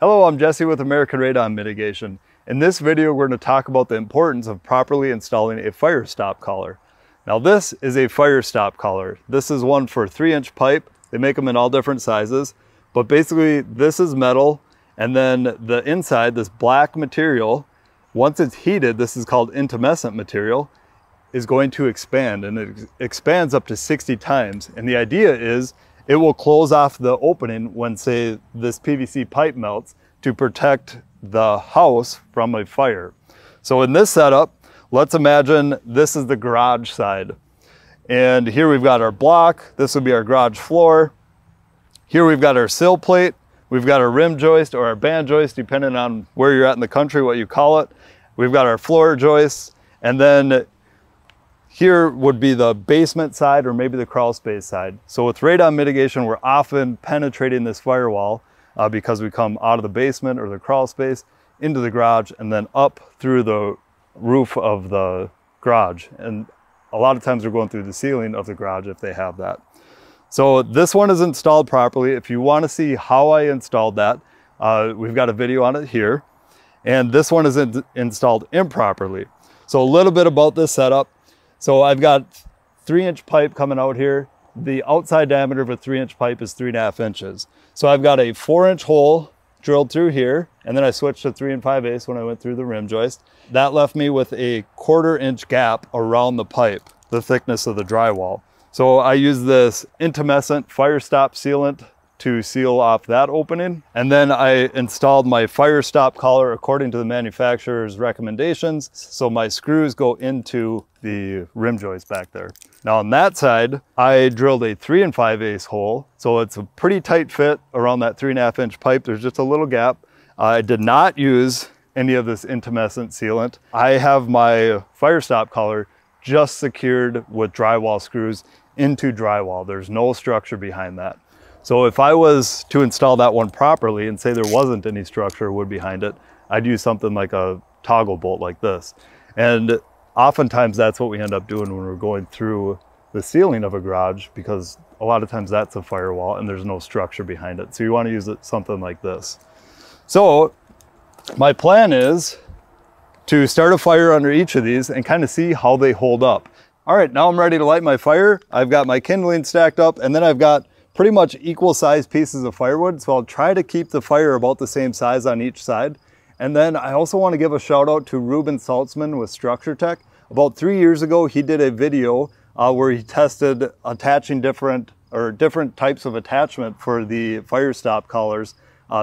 Hello, I'm Jesse with American Radon Mitigation. In this video, we're going to talk about the importance of properly installing a fire stop collar. Now this is a fire stop collar. This is one for 3-inch pipe. They make them in all different sizes, but basically this is metal. And then the inside, this black material, once it's heated, this is called intumescent material, is going to expand, and it expands up to 60 times. And the idea is it will close off the opening when, say, this PVC pipe melts to protect the house from a fire. So in this setup, let's imagine this is the garage side. And here we've got our block. This would be our garage floor. Here we've got our sill plate. We've got our rim joist or our band joist, depending on where you're at in the country, what you call it. We've got our floor joists. And then here would be the basement side or maybe the crawl space side. So with radon mitigation, we're often penetrating this firewall because we come out of the basement or the crawl space into the garage and then up through the roof of the garage. And a lot of times we're going through the ceiling of the garage if they have that. So this one is installed properly. If you want to see how I installed that, we've got a video on it here. And this one is installed improperly. So a little bit about this setup. So I've got 3-inch pipe coming out here. The outside diameter of a 3-inch pipe is 3.5 inches. So I've got a 4-inch hole drilled through here, and then I switched to 3 5/8 when I went through the rim joist. That left me with a 1/4-inch gap around the pipe, the thickness of the drywall. So I use this intumescent fire stop sealant to seal off that opening. And then I installed my fire stop collar according to the manufacturer's recommendations. So my screws go into the rim joist back there. Now on that side, I drilled a 3 5/8 hole. So it's a pretty tight fit around that 3.5-inch pipe. There's just a little gap. I did not use any of this intumescent sealant. I have my fire stop collar just secured with drywall screws into drywall. There's no structure behind that. So if I was to install that one properly and say there wasn't any structure or wood behind it, I'd use something like a toggle bolt like this. And oftentimes that's what we end up doing when we're going through the ceiling of a garage, because a lot of times that's a firewall and there's no structure behind it. So you want to use something like this. So my plan is to start a fire under each of these and kind of see how they hold up. All right, now I'm ready to light my fire. I've got my kindling stacked up, and then I've got pretty much equal sized pieces of firewood. So I'll try to keep the fire about the same size on each side. And then I also want to give a shout out to Ruben Saltzman with Structure Tech. About 3 years ago, he did a video where he tested attaching different types of attachment for the fire stop collars.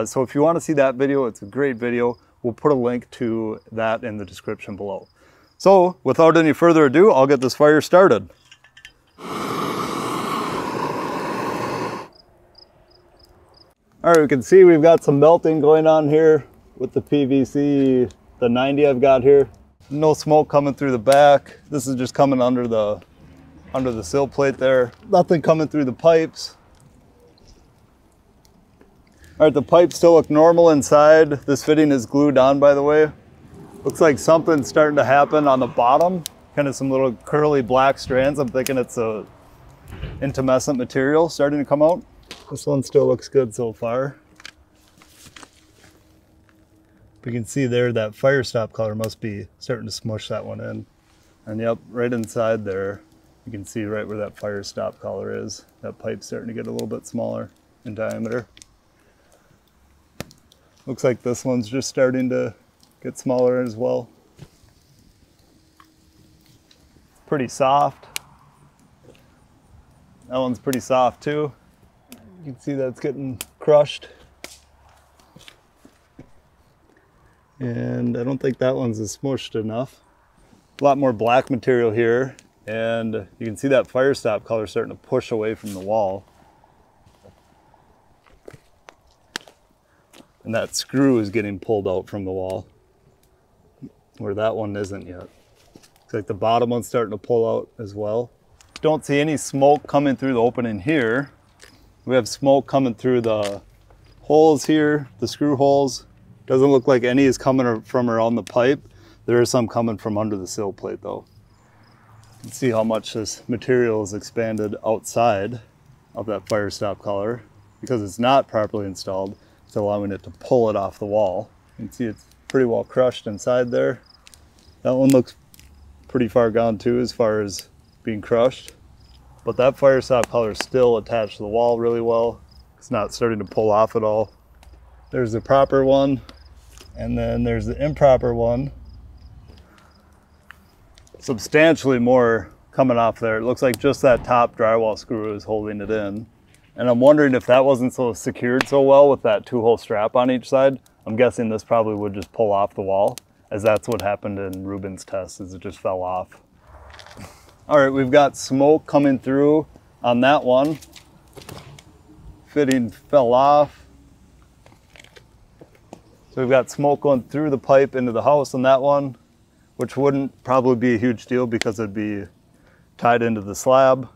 So if you want to see that video, it's a great video. We'll put a link to that in the description below. So without any further ado, I'll get this fire started. All right, we can see we've got some melting going on here with the PVC, the 90 I've got here. No smoke coming through the back. This is just coming under the sill plate there. Nothing coming through the pipes. All right, the pipes still look normal inside. This fitting is glued on, by the way. Looks like something's starting to happen on the bottom. Kind of some little curly black strands. I'm thinking it's a intumescent material starting to come out. This one still looks good so far. We can see there that fire stop collar must be starting to smush that one in. And yep, right inside there, you can see right where that fire stop collar is. That pipe's starting to get a little bit smaller in diameter. Looks like this one's just starting to get smaller as well. Pretty soft. That one's pretty soft too. You can see that's getting crushed. And I don't think that one's as smushed enough. A lot more black material here. And you can see that fire stop collar starting to push away from the wall. And that screw is getting pulled out from the wall, where that one isn't yet. Looks like the bottom one's starting to pull out as well. Don't see any smoke coming through the opening here. We have smoke coming through the holes here, the screw holes. Doesn't look like any is coming from around the pipe. There is some coming from under the sill plate though. You can see how much this material is expanded outside of that fire stop collar because it's not properly installed. It's allowing it to pull it off the wall. You can see it's pretty well crushed inside there. That one looks pretty far gone too as far as being crushed. But that fire stop collar is still attached to the wall really well. It's not starting to pull off at all. There's the proper one, and then there's the improper one. Substantially more coming off there. It looks like just that top drywall screw is holding it in. And I'm wondering if that wasn't so secured so well with that two-hole strap on each side, I'm guessing this probably would just pull off the wall, as that's what happened in Ruben's test, is it just fell off. All right, we've got smoke coming through on that one. Fitting fell off. So we've got smoke going through the pipe into the house on that one, which wouldn't probably be a huge deal because it'd be tied into the slab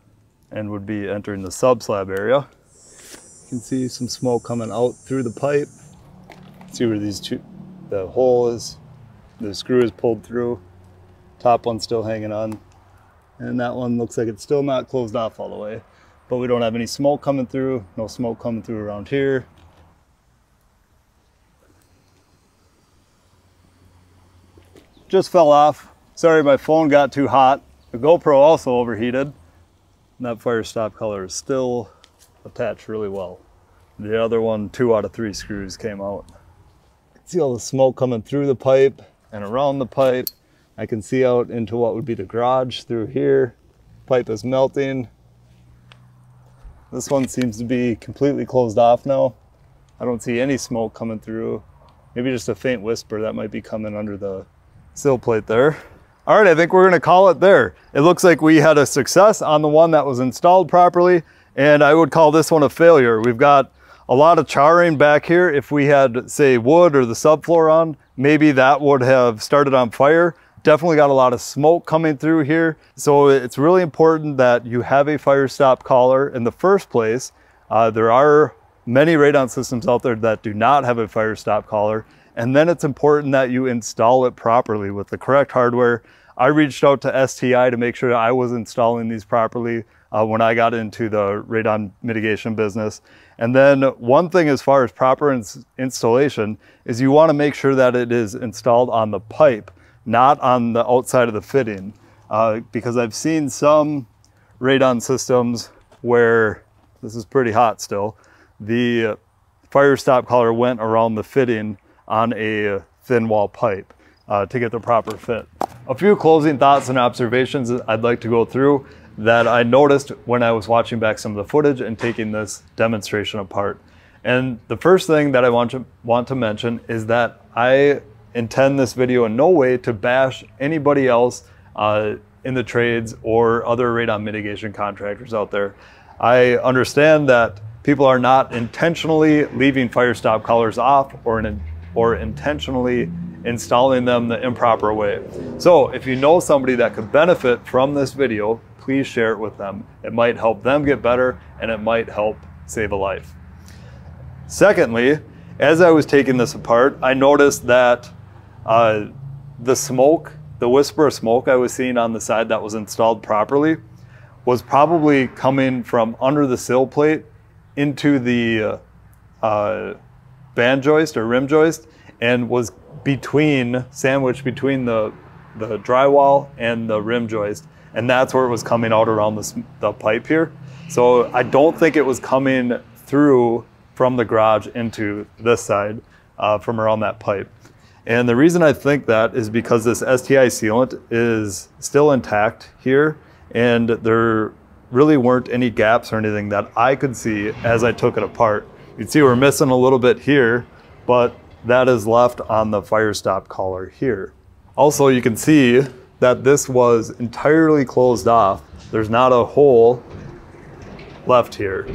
and would be entering the sub-slab area. You can see some smoke coming out through the pipe. See where these two, the hole is, the screw is pulled through. Top one's still hanging on. And that one looks like it's still not closed off all the way, but we don't have any smoke coming through, no smoke coming through around here. Just fell off. Sorry, my phone got too hot. The GoPro also overheated. And that fire stop collar is still attached really well. The other one, 2 out of 3 screws came out. I can see all the smoke coming through the pipe and around the pipe. I can see out into what would be the garage through here. Pipe is melting. This one seems to be completely closed off now. I don't see any smoke coming through. Maybe just a faint whisper that might be coming under the sill plate there. All right, I think we're gonna call it there. It looks like we had a success on the one that was installed properly, and I would call this one a failure. We've got a lot of charring back here. If we had, say, wood or the subfloor on, maybe that would have started on fire. Definitely got a lot of smoke coming through here. So it's really important that you have a fire stop collar in the first place. There are many radon systems out there that do not have a fire stop collar. And then it's important that you install it properly with the correct hardware. I reached out to STI to make sure I was installing these properly when I got into the radon mitigation business. And then one thing as far as proper installation is you want to make sure that it is installed on the pipe, not on the outside of the fitting, because I've seen some radon systems where, this is pretty hot still, the fire stop collar went around the fitting on a thin wall pipe to get the proper fit. A few closing thoughts and observations I'd like to go through that I noticed when I was watching back some of the footage and taking this demonstration apart. And the first thing that I want to mention is that I intend this video in no way to bash anybody else in the trades or other radon mitigation contractors out there. I understand that people are not intentionally leaving fire stop collars off or intentionally installing them the improper way. So if you know somebody that could benefit from this video, please share it with them. It might help them get better and it might help save a life. Secondly, as I was taking this apart, I noticed that the smoke, the whisper of smoke I was seeing on the side that was installed properly was probably coming from under the sill plate into the band joist or rim joist and was sandwiched between the drywall and the rim joist. And that's where it was coming out around the pipe here. So I don't think it was coming through from the garage into this side from around that pipe. And the reason I think that is because this STI sealant is still intact here and there really weren't any gaps or anything that I could see as I took it apart. You'd see we're missing a little bit here, but that is left on the fire stop collar here. Also, you can see that this was entirely closed off. There's not a hole left here.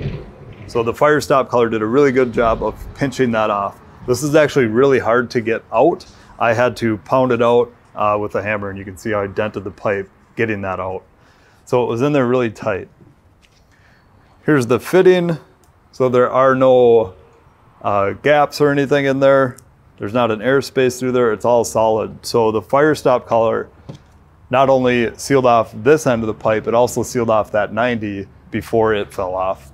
So the fire stop collar did a really good job of pinching that off. This is actually really hard to get out. I had to pound it out with a hammer, and you can see how I dented the pipe getting that out. So it was in there really tight. Here's the fitting. So there are no gaps or anything in there. There's not an airspace through there. It's all solid. So the fire stop collar not only sealed off this end of the pipe, it also sealed off that 90 before it fell off.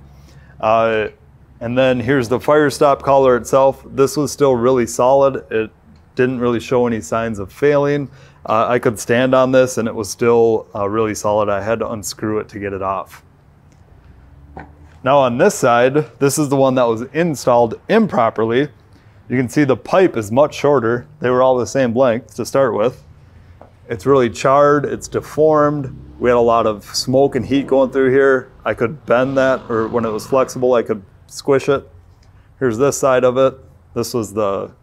And then here's the fire stop collar itself. This was still really solid. It didn't really show any signs of failing. I could stand on this and it was still really solid. I had to unscrew it to get it off. Now on this side, this is the one that was installed improperly. You can see the pipe is much shorter. They were all the same length to start with. It's really charred, it's deformed. We had a lot of smoke and heat going through here. I could bend that, or when it was flexible, I could squish it. Here's this side of it. This was the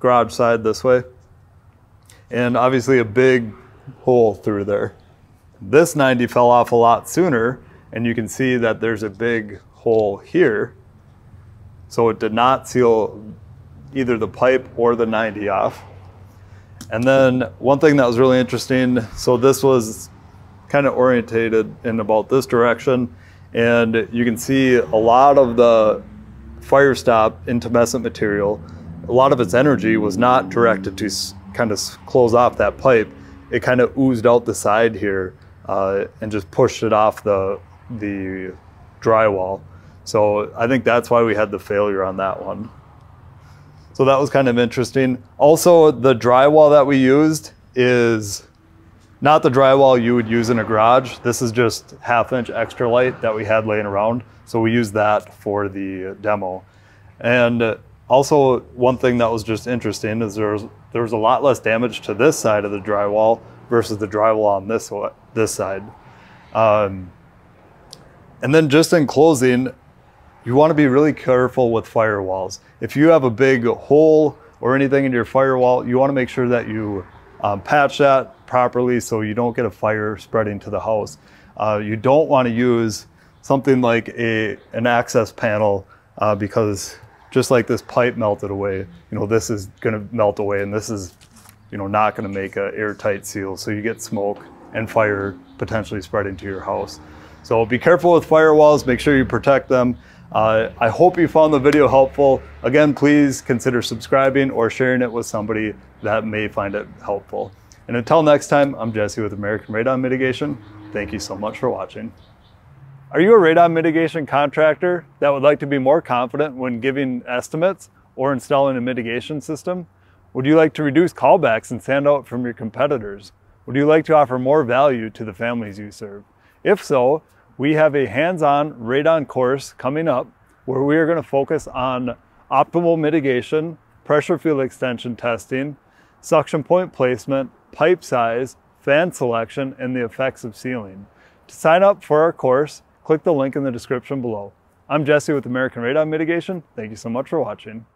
garage side this way. And obviously a big hole through there. This 90 fell off a lot sooner, and you can see that there's a big hole here. So it did not seal either the pipe or the 90 off. And then one thing that was really interesting, so this was kind of orientated in about this direction, and you can see a lot of the fire stop intumescent material, a lot of its energy was not directed to kind of close off that pipe. It kind of oozed out the side here and just pushed it off the drywall. So I think that's why we had the failure on that one. So that was kind of interesting. Also, the drywall that we used is not the drywall you would use in a garage. This is just 1/2 inch extra light that we had laying around. So we used that for the demo. And also one thing that was just interesting is there was a lot less damage to this side of the drywall versus the drywall on this side. And then just in closing, you want to be really careful with firewalls. If you have a big hole or anything in your firewall, you want to make sure that you patch that properly so you don't get a fire spreading to the house. You don't want to use something like an access panel because just like this pipe melted away, you know, this is going to melt away and this is, you know, not going to make an airtight seal. So you get smoke and fire potentially spreading to your house. So be careful with firewalls, make sure you protect them. I hope you found the video helpful. Again, please consider subscribing or sharing it with somebody that may find it helpful. And until next time, I'm Jesse with American Radon Mitigation. Thank you so much for watching. Are you a radon mitigation contractor that would like to be more confident when giving estimates or installing a mitigation system? Would you like to reduce callbacks and stand out from your competitors? Would you like to offer more value to the families you serve? If so, we have a hands-on radon course coming up where we are going to focus on optimal mitigation, pressure field extension testing, suction point placement, pipe size, fan selection, and the effects of sealing. To sign up for our course, click the link in the description below. I'm Jesse with American Radon Mitigation. Thank you so much for watching.